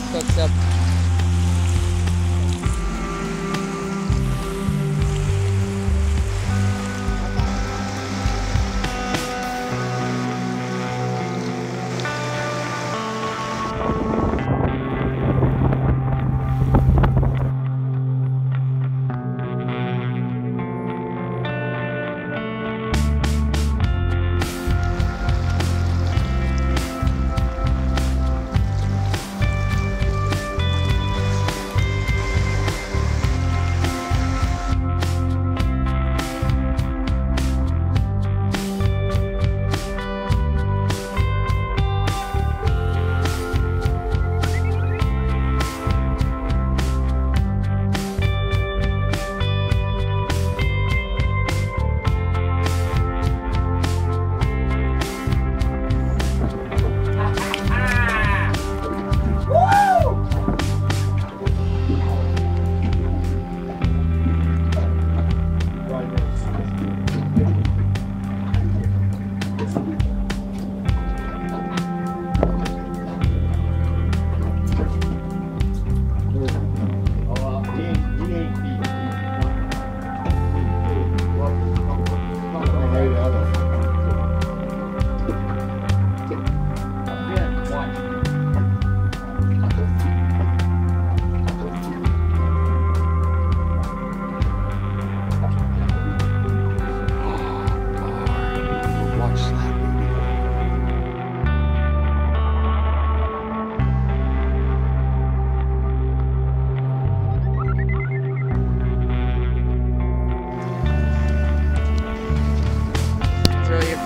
it cooks up.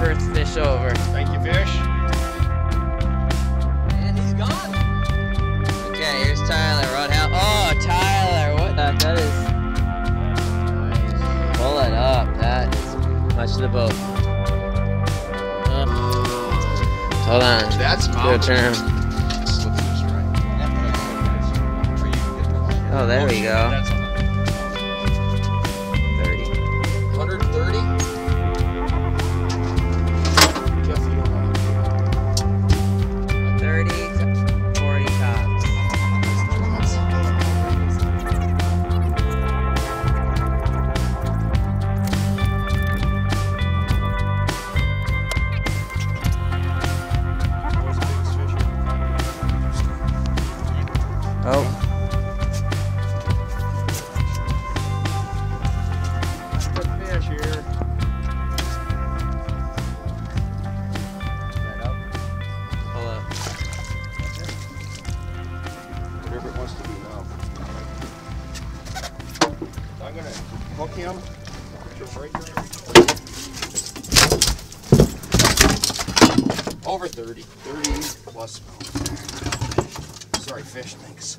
First fish over. Thank you, fish. And he's gone. Okay, here's Tyler. Rod Hal. Oh, Tyler, what? That is. Nice. Pull it up. That is much of the boat. Hold on. That's my turn. Oh, there we go. 30 plus. Sorry, fish, thanks.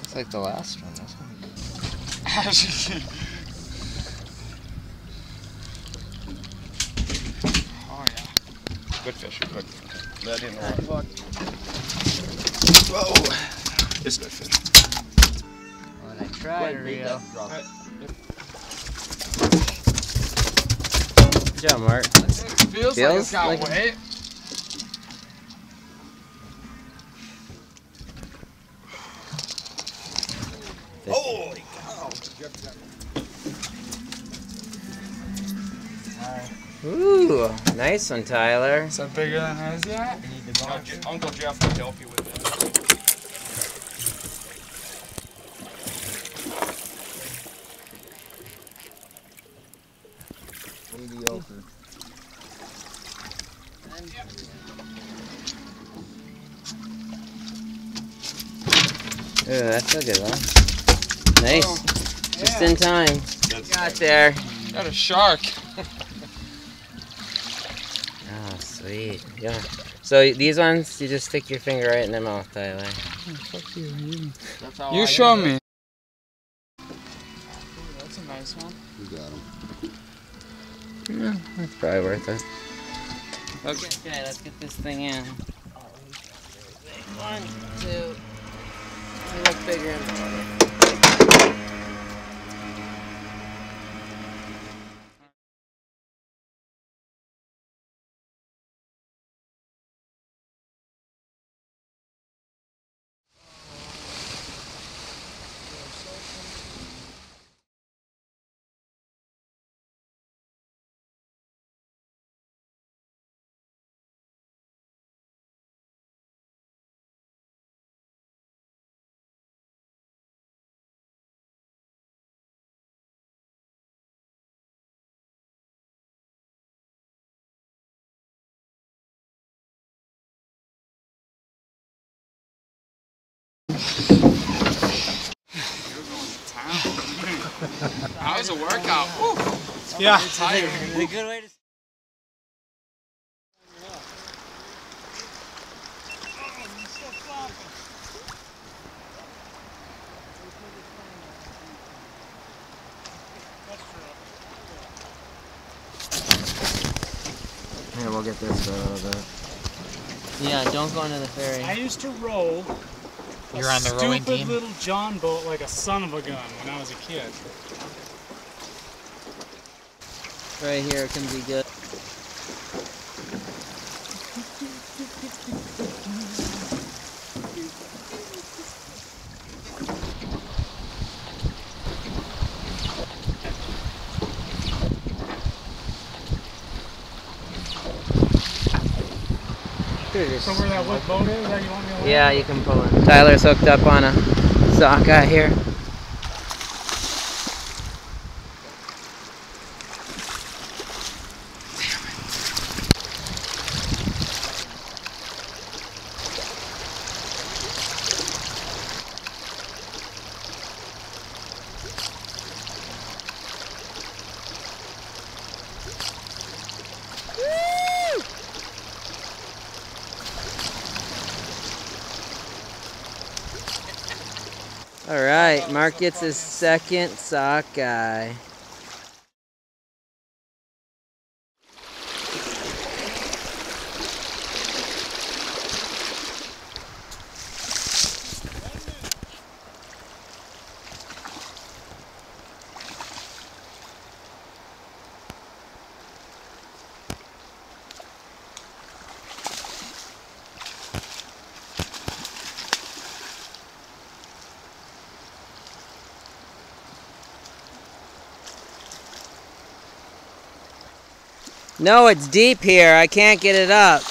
It's like the last one, isn't it? Oh, yeah. Good fish, good. That didn't work. Whoa! It's good fish. Well, I tried, Rio. Good job, Mark. It feels like it's got like weight. Holy cow! Ooh, nice one, Tyler. Is that bigger than hers yet? Uncle Jeff will help you with that's a good one. Nice. Oh, yeah. Just in time. That's got nice. There. Got a shark. Oh, sweet. Yeah. So these ones, you just stick your finger right in their mouth, Tyler. Oh, fuck you. You show me. That's a nice one. You got him. Yeah, that's probably worth it. Okay, let's get this thing in. 1, 2. They look bigger in the water. That was a workout. Ooh. Yeah. Tired. It's a good way to... Here, we'll get this out of there. Yeah, don't go into the ferry. I used to row a little John boat like a son of a gun when I was a kid. Right here it can be good. So where that wood boat is, you want me to yeah, you can pull it. Tyler's hooked up on a sockeye here. Alright, Mark gets his second sockeye. No, it's deep here. I can't get it up.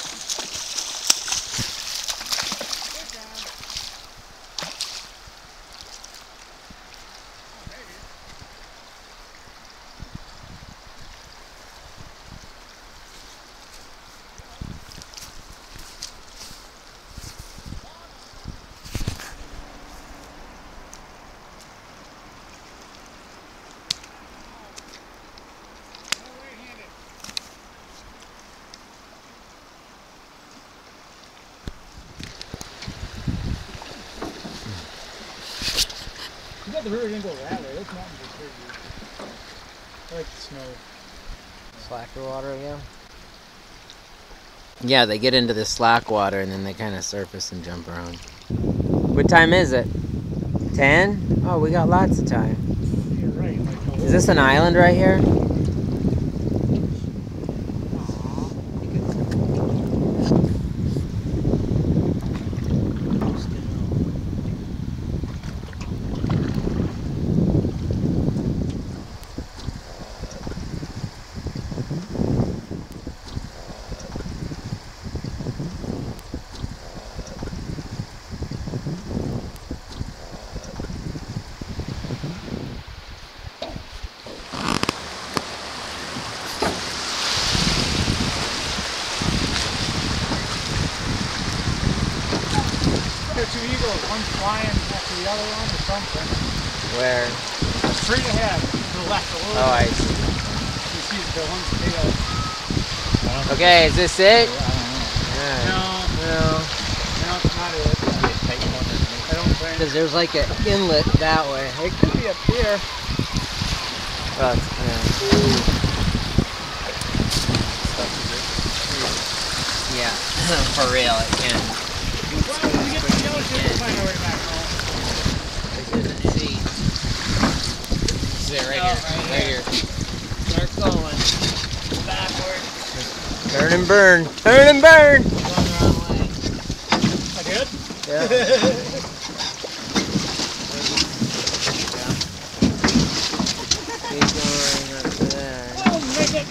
The river didn't go that way. Those mountains are crazy. I like the snow. Slacker water again? Yeah, they get into the slack water and then they kind of surface and jump around. What time is it? 10? Oh, we got lots of time. You're right. Like, is this an island right here? Two eagles, one's flying after the other one or something. Where? Straight ahead, to the left a little bit. Oh, I see. You see the one's tail. Okay, is this it? No. No, it's not it. I don't think. Because there's like an inlet that way. It could be up here. But, yeah, for real, it can. Right here. Start going. Backwards. Turn and burn. Turn and burn! Going the wrong way. I good? Yeah. Keep going up there. Oh, make it!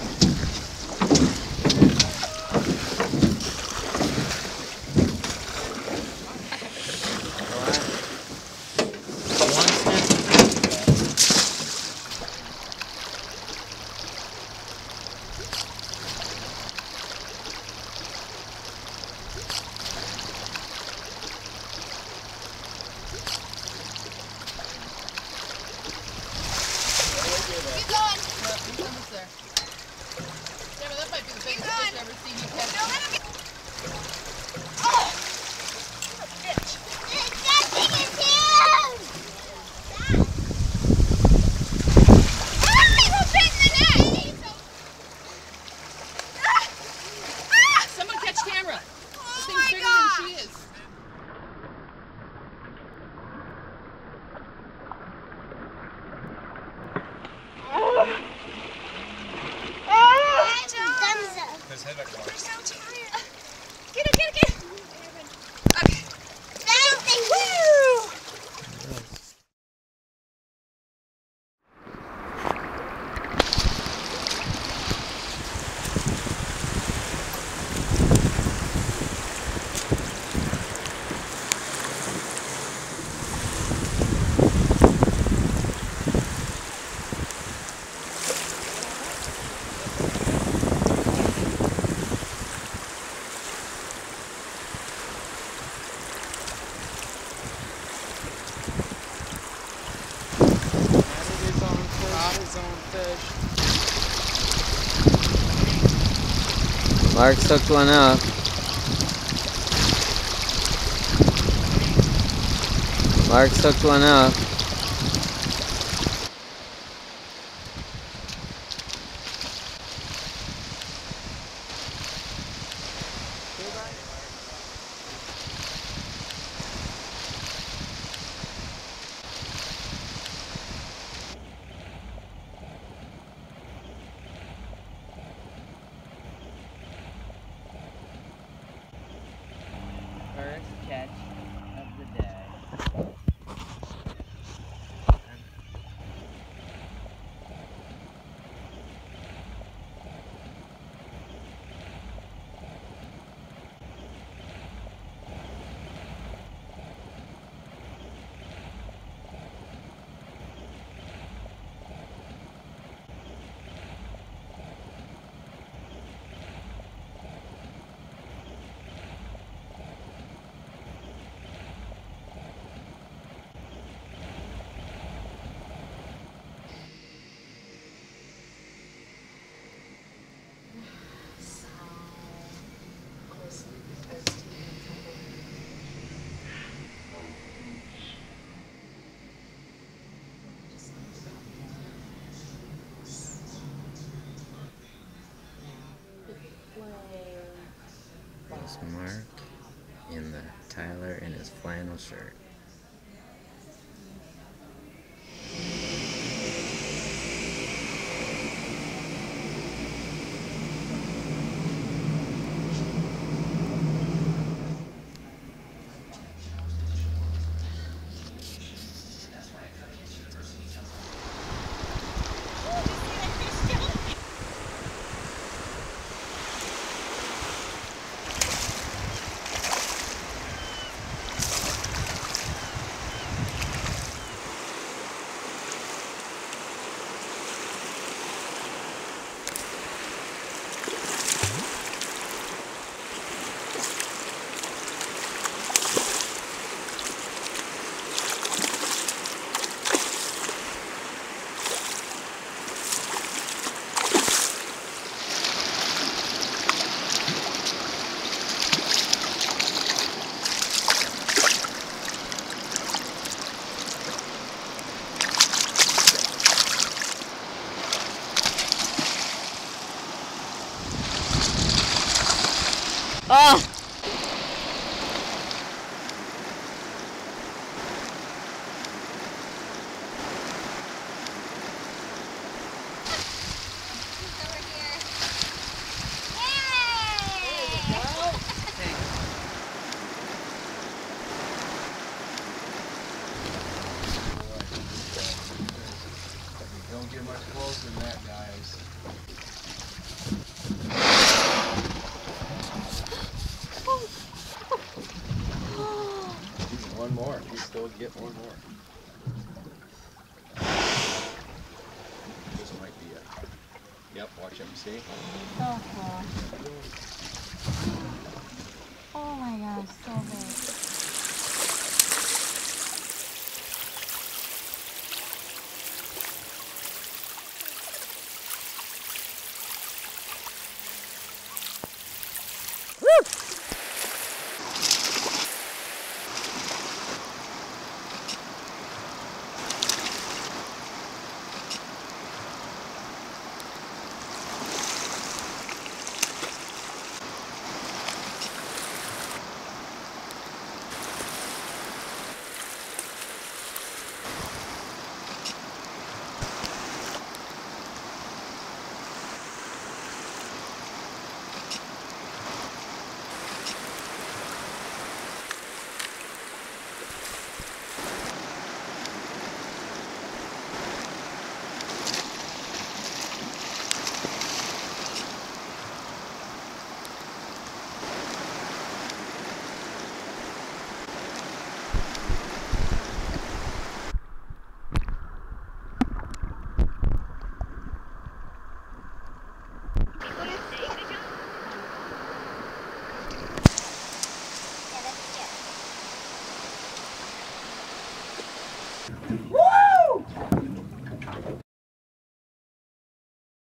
We're so tired. Get it, get it, get it. Okay. Woo! Mark's hooked one up. Mark's hooked one up. Catch of the day. Mark in the Tyler in his flannel shirt. Oh! Don't get much closer than that, guys. One more. You still get one more. This might be it. Yep, watch him. See? So cool. Oh my gosh, so big.